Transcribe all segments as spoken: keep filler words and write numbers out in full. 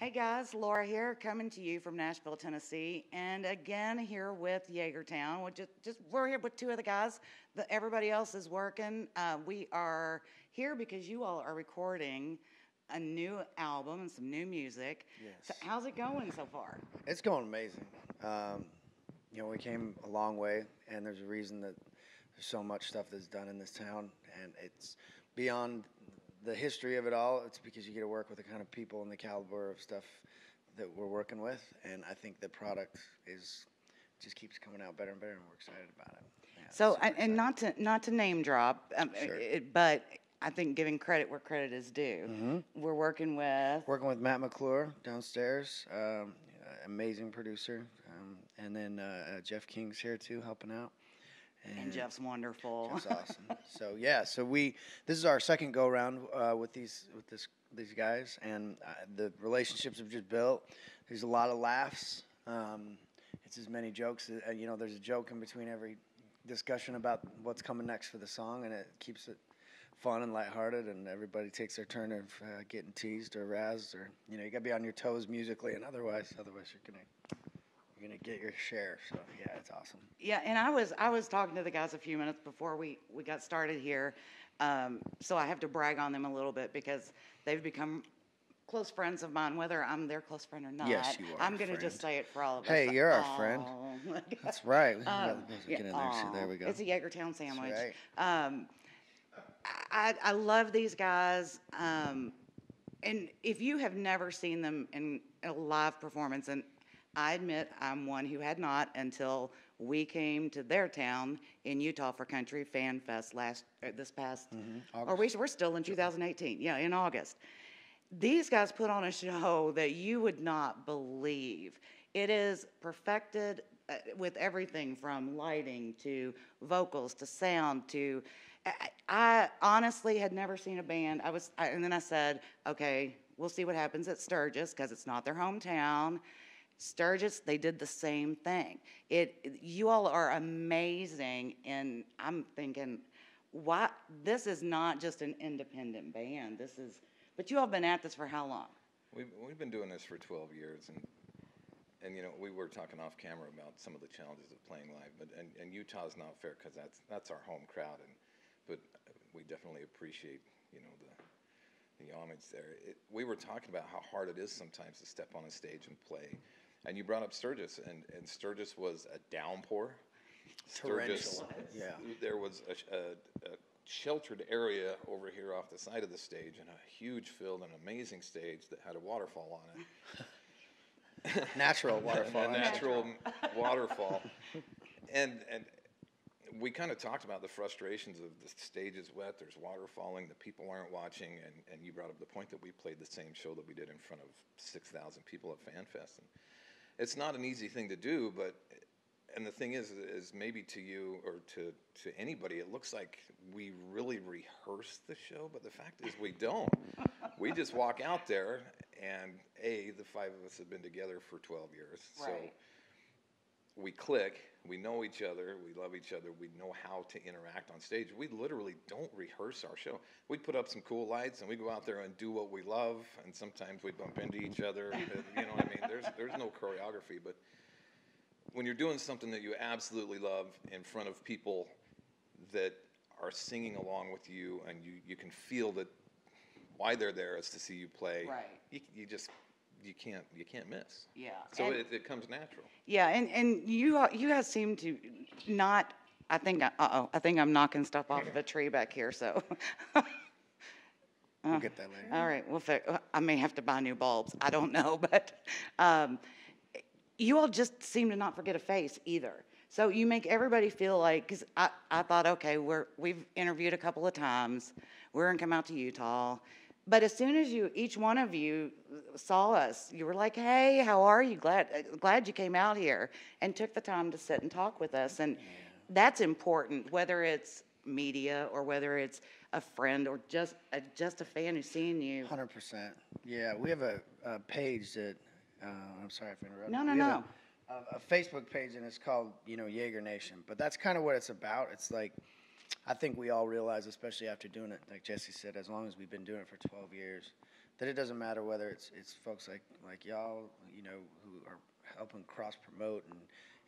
Hey guys, Laura here, coming to you from Nashville, Tennessee, and again here with Jagertown. We're, just, just, we're here with two of the guys. The, everybody else is working. Uh, we are here because you all are recording a new album and some new music. Yes. So how's it going so far? It's going amazing. Um, you know, we came a long way, and there's a reason that there's so much stuff that's done in this town, and it's beyond the history of it all. It's because you get to work with the kind of people and the caliber of stuff that we're working with, and I think the product is just keeps coming out better and better, and we're excited about it. Yeah, so, I, and not to not to name drop, um, sure. it, but I think giving credit where credit is due. Mm-hmm. We're working with working with Matt McClure downstairs, um, amazing producer, um, and then uh, uh, Jeff King's here too, helping out. And, and Jeff's wonderful. Jeff's awesome. So yeah, so we this is our second go round uh, with these with this these guys, and uh, the relationships have just built. There's a lot of laughs. Um, it's as many jokes. Uh, you know, there's a joke in between every discussion about what's coming next for the song, and it keeps it fun and lighthearted. And everybody takes their turn of uh, getting teased or razzed, or you know, you gotta be on your toes musically and otherwise. Otherwise, you're gonna. You're gonna get your share, so yeah, it's awesome. Yeah, and I was I was talking to the guys a few minutes before we we got started here, um, so I have to brag on them a little bit because they've become close friends of mine, whether I'm their close friend or not. Yes, you are. I'm gonna friend. just say it for all of us. Hey, you're our oh, friend. That's right. We um, yeah, get in there. So there we go. It's a Jagertown sandwich. That's right. um, I I love these guys. Um, and if you have never seen them in a live performance, and I admit I'm one who had not until we came to their town in Utah for Country Fan Fest last uh, this past mm-hmm. or we, we're still in two thousand eighteen. Yeah, in August. These guys put on a show that you would not believe. It is perfected uh, with everything from lighting to vocals to sound to I, I honestly had never seen a band. I was I, and then I said, "Okay, we'll see what happens at Sturgis because it's not their hometown." Sturgis, they did the same thing. It, you all are amazing, and I'm thinking, why this is not just an independent band. This is, but you all have been at this for how long? We've we've been doing this for twelve years, and and you know we were talking off camera about some of the challenges of playing live, but and, and Utah's not fair because that's that's our home crowd, and but we definitely appreciate you know the. the homage there. It, we were talking about how hard it is sometimes to step on a stage and play, and you brought up Sturgis, and, and Sturgis was a downpour. Sturgis, yeah. There was a, a, a sheltered area over here off the side of the stage, and a huge field, an amazing stage that had a waterfall on it. Natural waterfall. A natural waterfall. And and. We kind of talked about the frustrations of the stage is wet, there's water falling, the people aren't watching, and, and you brought up the point that we played the same show that we did in front of six thousand people at FanFest. And it's not an easy thing to do, but, and the thing is, is maybe to you or to, to anybody, it looks like we really rehearse the show, but the fact is we don't. We just walk out there, and A, the five of us have been together for twelve years. Right. So we click, we know each other, we love each other, we know how to interact on stage. We literally don't rehearse our show. We put up some cool lights and we go out there and do what we love, and sometimes we bump into each other, you know what I mean? There's, there's no choreography, but when you're doing something that you absolutely love in front of people that are singing along with you, and you, you can feel that why they're there is to see you play, right. you, you just... you can't you can't miss. Yeah. So it, it comes natural. Yeah, and, and you you guys seem to not I think uh oh I think I'm knocking stuff off of a tree back here, so uh, we'll get that later. All right, we'll figure, I may have to buy new bulbs. I don't know, but um, you all just seem to not forget a face either. So you make everybody feel like, because I, I thought, okay, we're we've interviewed a couple of times. We're gonna come out to Utah. But as soon as you, each one of you saw us, you were like, "Hey, how are you? Glad, glad you came out here and took the time to sit and talk with us." And yeah. That's important, whether it's media or whether it's a friend or just a, just a fan who's seen you. Hundred percent. Yeah, we have a, a page that uh, I'm sorry if I interrupted. No, no, we no. A, a Facebook page, and it's called you know Jäger Nation. But that's kind of what it's about. It's like. I think we all realize, especially after doing it, like Jesse said, as long as we've been doing it for twelve years, that it doesn't matter whether it's it's folks like like y'all, you know, who are helping cross promote and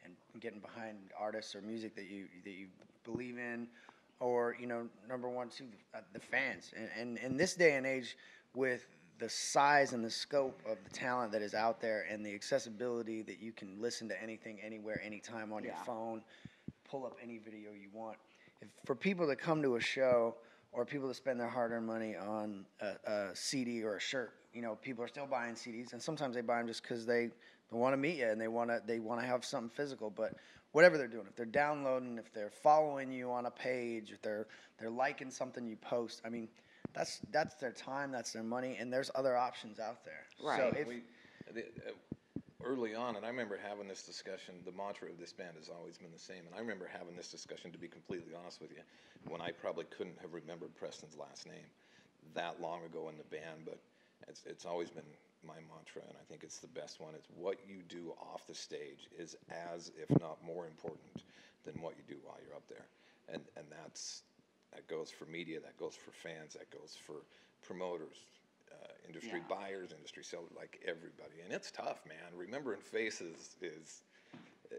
and getting behind artists or music that you that you believe in, or, you know, number one, two, uh, the fans. And in this day and age, with the size and the scope of the talent that is out there, and the accessibility that you can listen to anything, anywhere, anytime on yeah. your phone, pull up any video you want. If, for people to come to a show, or people to spend their hard-earned money on a, a C D or a shirt, you know, people are still buying C Ds, and sometimes they buy them just because they, they want to meet you and they want to they want to have something physical. But whatever they're doing, if they're downloading, if they're following you on a page, if they're they're liking something you post, I mean, that's that's their time, that's their money, and there's other options out there. Right. So if, we, the, uh, early on, and I remember having this discussion, the mantra of this band has always been the same, and I remember having this discussion, to be completely honest with you, when I probably couldn't have remembered Preston's last name that long ago in the band, but it's, it's always been my mantra, and I think it's the best one. It's what you do off the stage is as, if not more important than what you do while you're up there. And, and that's, that goes for media, that goes for fans, that goes for promoters, Uh, industry yeah. buyers, industry sellers, like everybody. And it's tough, man. Remembering faces is, uh,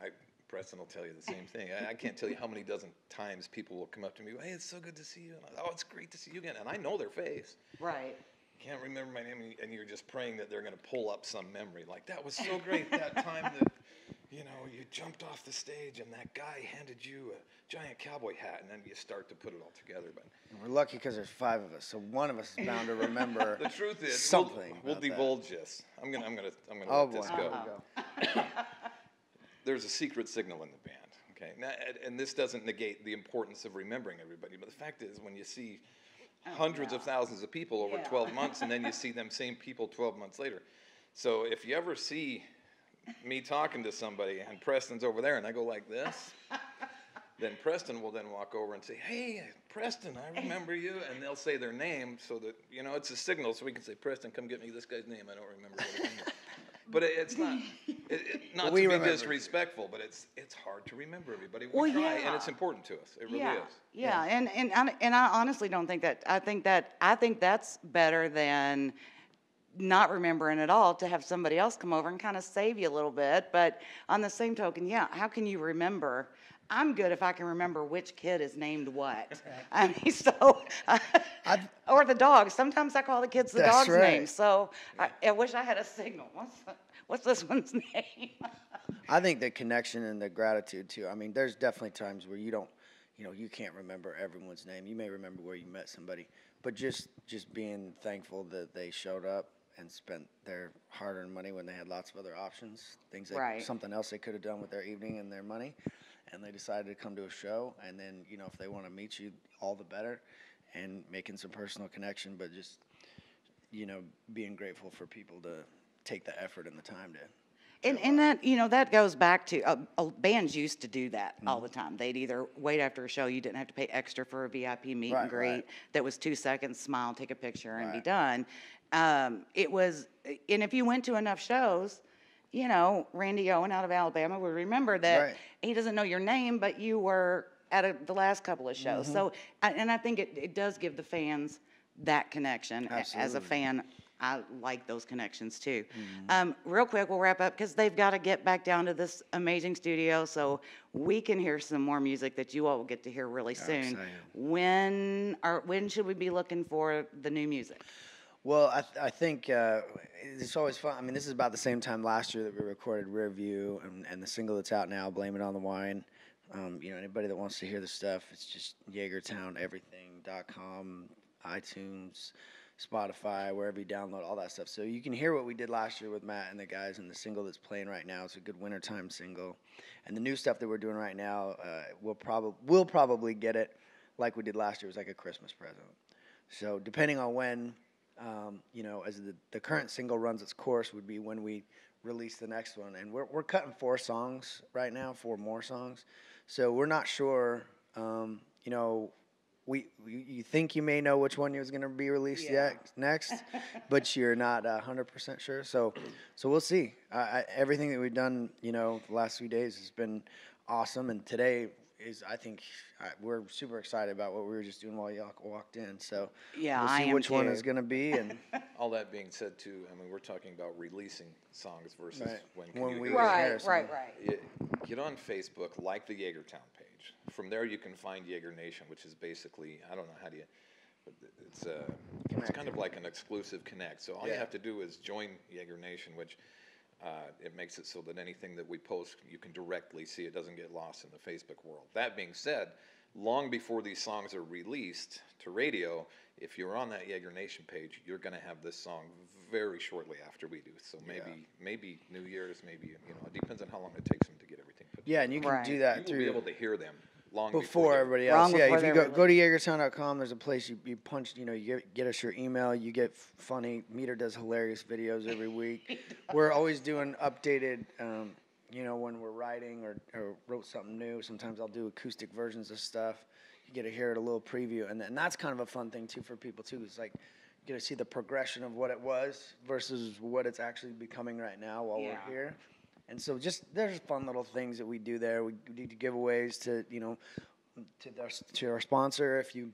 I, Preston will tell you the same thing. I, I can't tell you how many dozen times people will come up to me, hey, it's so good to see you. And I, oh, it's great to see you again. And I know their face. Right. Can't remember my name, and you're just praying that they're going to pull up some memory. Like, that was so great that time that, you know, you jumped off the stage and that guy handed you a giant cowboy hat, and then you start to put it all together. But and we're lucky because there's five of us, so one of us is bound to remember. The truth is, something. We'll, we'll divulge that. This. I'm gonna, I'm gonna, I'm gonna oh, let boy. this go. Uh-huh. There's a secret signal in the band. Okay, now, and this doesn't negate the importance of remembering everybody, but the fact is, when you see oh, hundreds no. of thousands of people over yeah. twelve months, and then you see them same people twelve months later, so if you ever see me talking to somebody and Preston's over there and I go like this, then Preston will then walk over and say, hey, Preston, I remember you, and they'll say their name, so that, you know, it's a signal, so we can say, Preston, come get me this guy's name, I don't remember what it is. But it, it's not it, it, not we to be disrespectful, but it's it's hard to remember everybody. We well, try, yeah. and it's important to us. It really yeah. is. Yeah, yeah. And, and and I and I honestly don't think that I think that I think that's better than not remembering at all, to have somebody else come over and kind of save you a little bit. But on the same token, yeah, how can you remember? I'm good if I can remember which kid is named what. I mean, so, I, I, or the dog. Sometimes I call the kids the dog's right. name. So I, I wish I had a signal. What's, the, what's this one's name? I think the connection and the gratitude, too. I mean, there's definitely times where you don't, you know, you can't remember everyone's name. You may remember where you met somebody. But just, just being thankful that they showed up and spent their hard-earned money when they had lots of other options, things like right. something else they could have done with their evening and their money, and they decided to come to a show. And then, you know, if they want to meet you, all the better, and making some personal connection, but just, you know, being grateful for people to take the effort and the time to. And, and that, you know, that goes back to, uh, uh, bands used to do that mm-hmm. all the time. They'd either wait after a show, you didn't have to pay extra for a V I P meet right, and greet. Right. That was two seconds, smile, take a picture, and right. be done. Um, it was, and if you went to enough shows, you know, Randy Owen out of Alabama would remember that right. he doesn't know your name, but you were at a, the last couple of shows. Mm-hmm. So, and I think it, it does give the fans that connection. Absolutely. As a fan. I like those connections, too. Mm-hmm. Um, real quick, we'll wrap up, because they've got to get back down to this amazing studio so we can hear some more music that you all will get to hear really I'm soon. Excited. When are, when should we be looking for the new music? Well, I, th I think uh, it's always fun. I mean, this is about the same time last year that we recorded Rearview, and, and the single that's out now, Blame It on the Wine. Um, you know, anybody that wants to hear this stuff, it's just Jagertown Everything dot com, iTunes, Spotify, wherever you download, all that stuff. So you can hear what we did last year with Matt and the guys, and the single that's playing right now. It's a good wintertime single. And the new stuff that we're doing right now, uh, we'll, prob we'll probably get it like we did last year. It was like a Christmas present. So depending on when, um, you know, as the, the current single runs its course would be when we release the next one. And we're, we're cutting four songs right now, four more songs. So we're not sure, um, you know, We, we, you think you may know which one is going to be released yeah. yet, next, but you're not one hundred percent sure. So, so we'll see. Uh, I, everything that we've done, you know, the last few days has been awesome. And today is, I think I, we're super excited about what we were just doing while y'all walked in. So yeah, we'll see I am which too. one is going to be. And all that being said, too, I mean, we're talking about releasing songs versus right. when, can when you we right, right, right, right. Get on Facebook, like the Jagertown page. From there, you can find Jäger Nation, which is basically, I don't know how do you. It's uh, it's kind of like an exclusive connect. So all yeah. you have to do is join Jäger Nation, which uh, it makes it so that anything that we post, you can directly see. It doesn't get lost in the Facebook world. That being said, long before these songs are released to radio, if you're on that Jäger Nation page, you're going to have this song very shortly after we do. So maybe yeah. maybe New Year's, maybe, you know, it depends on how long it takes them to get everything put together. Yeah, and you can right. do that you through. You'll be able to hear them. Long before, before everybody else. Yeah, if you go, go to Jagertown dot com, there's a place you, you punch, you know, you get, get us your email, you get funny. Meter does hilarious videos every week. We're always doing updated, um, you know, when we're writing or, or wrote something new. Sometimes I'll do acoustic versions of stuff. You get to hear it a little preview. And, and that's kind of a fun thing, too, for people, too. It's like you get to see the progression of what it was versus what it's actually becoming right now while yeah. we're here. And so just there's fun little things that we do there. We do giveaways to, you know, to their, to our sponsor. If you,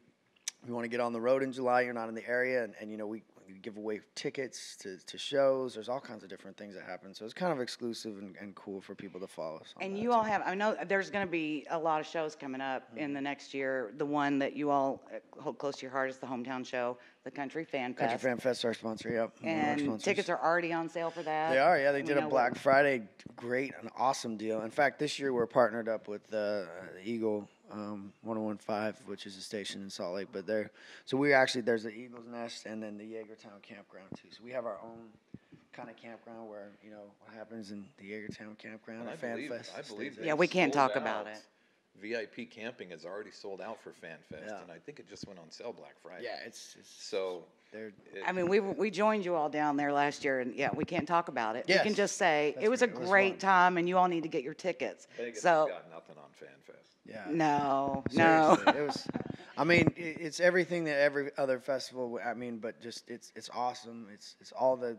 you want to get on the road in July, you're not in the area. And, and you know, we, we give away tickets to, to shows. There's all kinds of different things that happen. So it's kind of exclusive and, and cool for people to follow us on. And you all have, I know there's going to be a lot of shows coming up mm-hmm. in the next year. The one that you all hold close to your heart is the hometown show. The Country Fan Fest. Country Fan Fest, our sponsor, yep. And tickets are already on sale for that. They are, yeah. They did a Black Friday, great, an awesome deal. In fact, this year we're partnered up with uh, the Eagle um, one oh one point five, which is a station in Salt Lake. But they're, so we actually, there's the Eagle's Nest and then the Jagertown Campground, too. So we have our own kind of campground where, you know, what happens in the Jagertown Campground, the Fan Fest. I believe yeah, we can't talk about it. V I P camping is already sold out for Fan Fest, yeah. and I think it just went on sale Black Friday. Yeah, it's, it's so. It, I mean, we we joined you all down there last year, and yeah, we can't talk about it. Yes. We can just say That's it was great. a it was great fun. time, and you all need to get your tickets. Vegas so got nothing on Fan Fest. Yeah. No, no. Seriously, it was. I mean, it, it's everything that every other festival. I mean, but just it's it's awesome. It's it's all the.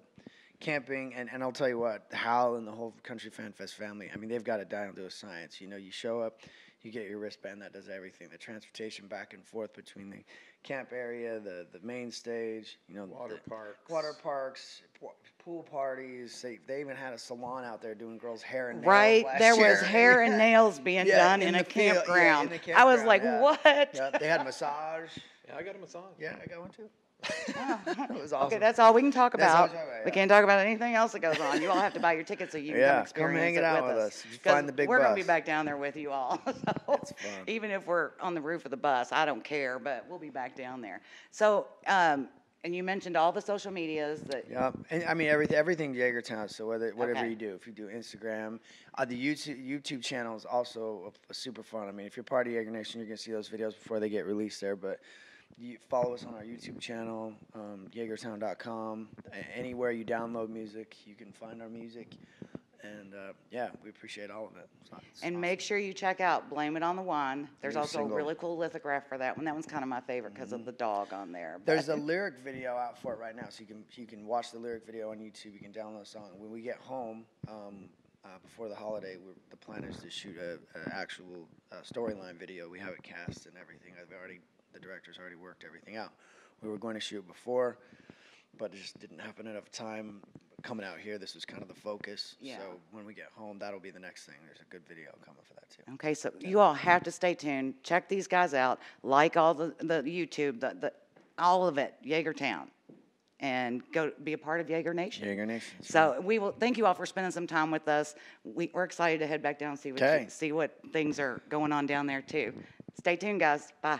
Camping, and, and I'll tell you what, Hal and the whole Country Fan Fest family, I mean, they've got it down to a science. You know, you show up, you get your wristband, that does everything. The transportation back and forth between the camp area, the, the main stage, you know. Water parks. Water parks, pool parties. They, they even had a salon out there doing girls' hair and nails. Right, there year. was hair and nails being yeah, done in, in, a field, yeah, in a campground. I was like, yeah. what? Yeah, they had massage. Yeah, I got a massage. Yeah, I got one, too. That was awesome. Okay, that's all we can talk about. About yeah. We can't talk about anything else that goes on. You all have to buy your tickets so you can yeah, come experience come hang it, it out with us. With us. Find the big we're bus. We're gonna be back down there with you all. So even if we're on the roof of the bus, I don't care, but we'll be back down there. So, um, and you mentioned all the social medias that. Yeah, and I mean everything. Everything Jagertown. So whether whatever okay. you do, if you do Instagram, uh, the YouTube YouTube channel is also a, a super fun. I mean, if you're part of Jäger Nation, you're gonna see those videos before they get released there, but. You follow us on our YouTube channel, um, Jagertown dot com. Anywhere you download music, you can find our music. And, uh, yeah, we appreciate all of it. It's not, it's and awesome. Make sure you check out Blame It on the Wine. There's New also single. a really cool lithograph for that one. That one's kind of my favorite because mm-hmm. of the dog on there. There's a lyric video out for it right now, so you can you can watch the lyric video on YouTube. You can download the song. When we get home um, uh, before the holiday, we're, the plan is to shoot an actual uh, storyline video. We have it cast and everything. I've already... The director's already worked everything out. We were going to shoot before, but it just didn't happen enough time. Coming out here, this was kind of the focus. Yeah. So when we get home, that'll be the next thing. There's a good video coming for that, too. Okay, so yeah. you all have to stay tuned. Check these guys out. Like all the, the YouTube, the, the all of it, Jagertown. And go be a part of Jäger Nation. Jäger Nation. So right. we will thank you all for spending some time with us. We, we're excited to head back down and see what, you, see what things are going on down there, too. Stay tuned, guys. Bye.